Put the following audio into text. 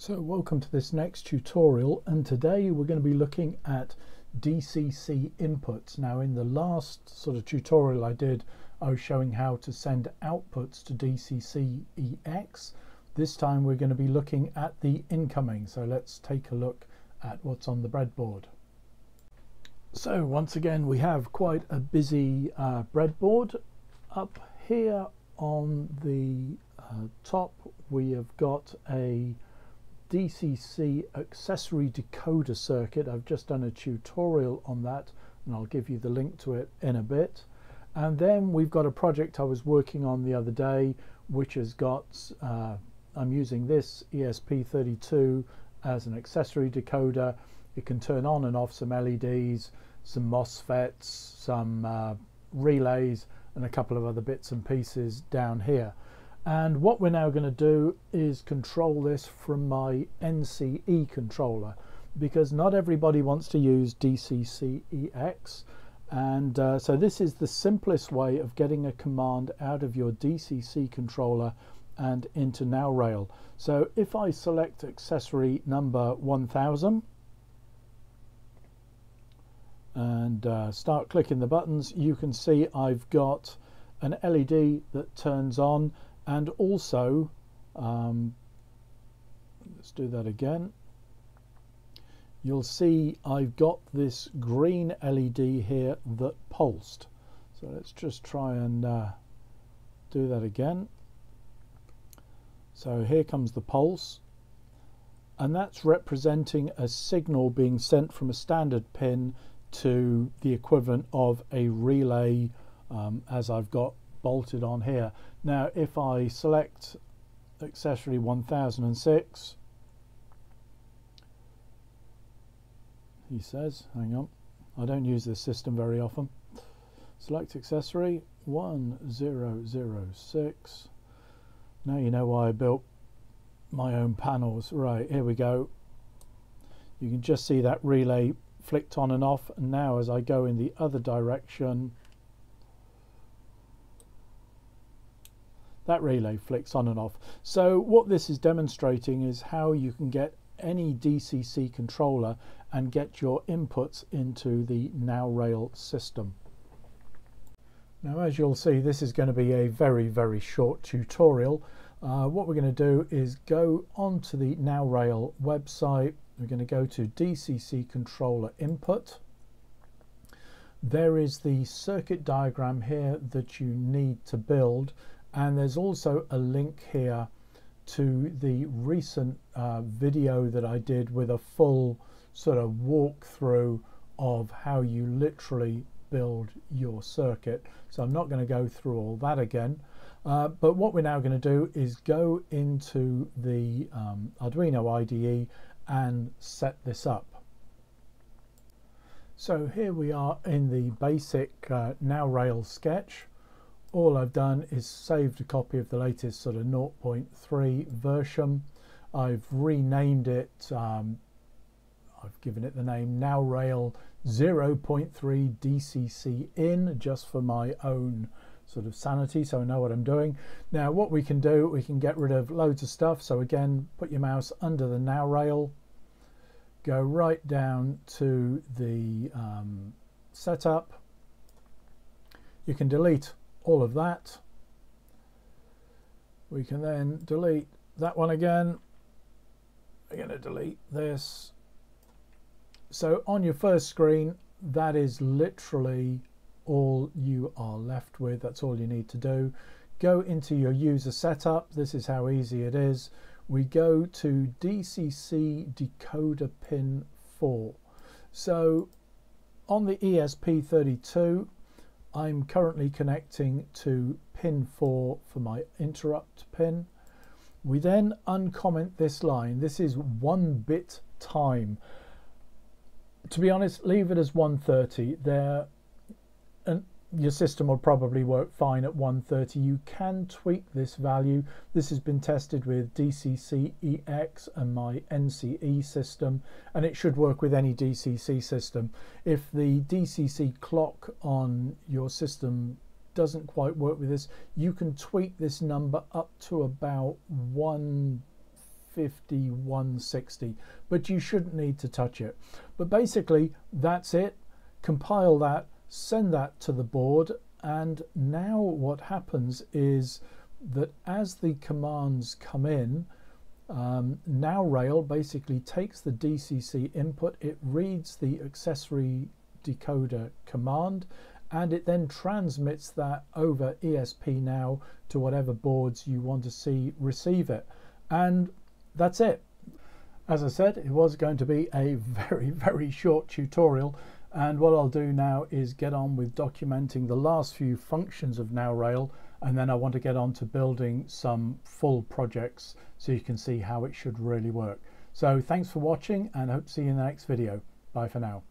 So welcome to this next tutorial, and today we're going to be looking at DCC inputs. Now in the last sort of tutorial I did, I was showing how to send outputs to DCC-EX. This time we're going to be looking at the incoming, so let's take a look at what's on the breadboard. So once again we have quite a busy breadboard. Up here on the top we have got a DCC accessory decoder circuit. I've just done a tutorial on that and I'll give you the link to it in a bit. And then we've got a project I was working on the other day which has got, I'm using this ESP32 as an accessory decoder. It can turn on and off some LEDs, some MOSFETs, some relays and a couple of other bits and pieces down here. And what we're now going to do is control this from my NCE controller, because not everybody wants to use DCC-EX, and so this is the simplest way of getting a command out of your DCC controller and into NowRail. So if I select accessory number 1000 and start clicking the buttons, you can see I've got an LED that turns on. And also, let's do that again, you'll see I've got this green LED here that pulsed. So let's just try and do that again. So here comes the pulse, and that's representing a signal being sent from a standard pin to the equivalent of a relay, as I've got bolted on here. Now if I select accessory 1006, he says, hang on, I don't use this system very often. Select accessory 1006. Now you know why I built my own panels. Right, here we go. You can just see that relay flicked on and off, and now as I go in the other direction, that relay flicks on and off. So what this is demonstrating is how you can get any DCC controller and get your inputs into the NowRail system. Now as you'll see, this is going to be a very short tutorial. What we're going to do is go onto the NowRail website. We're going to go to DCC controller input. There is the circuit diagram here that you need to build. And there's also a link here to the recent video that I did with a full sort of walkthrough of how you literally build your circuit. So I'm not going to go through all that again. But what we're now going to do is go into the Arduino IDE and set this up. So here we are in the basic NowRail sketch. All I've done is saved a copy of the latest sort of 0.3 version. I've renamed it, I've given it the name NowRail 0.3 DCC in, just for my own sort of sanity, so I know what I'm doing. Now what we can do, we can get rid of loads of stuff. So again, put your mouse under the NowRail, go right down to the setup. You can delete all of that. We can then delete that one again. I'm going to delete this. So on your first screen, that is literally all you are left with. That's all you need to do. Go into your user setup. This is how easy it is. We go to DCC decoder pin 4. So on the ESP32, I'm currently connecting to pin 4 for my interrupt pin. We then uncomment this line. This is 1 bit time. To be honest, leave it as 130 there, and your system will probably work fine at 130. You can tweak this value. This has been tested with DCC-EX and my NCE system, and it should work with any DCC system. If the DCC clock on your system doesn't quite work with this, you can tweak this number up to about 150 5160, but you shouldn't need to touch it. But basically that's it. Compile that, send that to the board, and now what happens is that as the commands come in, NowRail basically takes the DCC input, it reads the accessory decoder command, and it then transmits that over ESP now to whatever boards you want to see receive it. And that's it. As I said, it was going to be a very short tutorial, and what I'll do now is get on with documenting the last few functions of NowRail, and then I want to get on to building some full projects so you can see how it should really work. So thanks for watching, and hope to see you in the next video. Bye for now.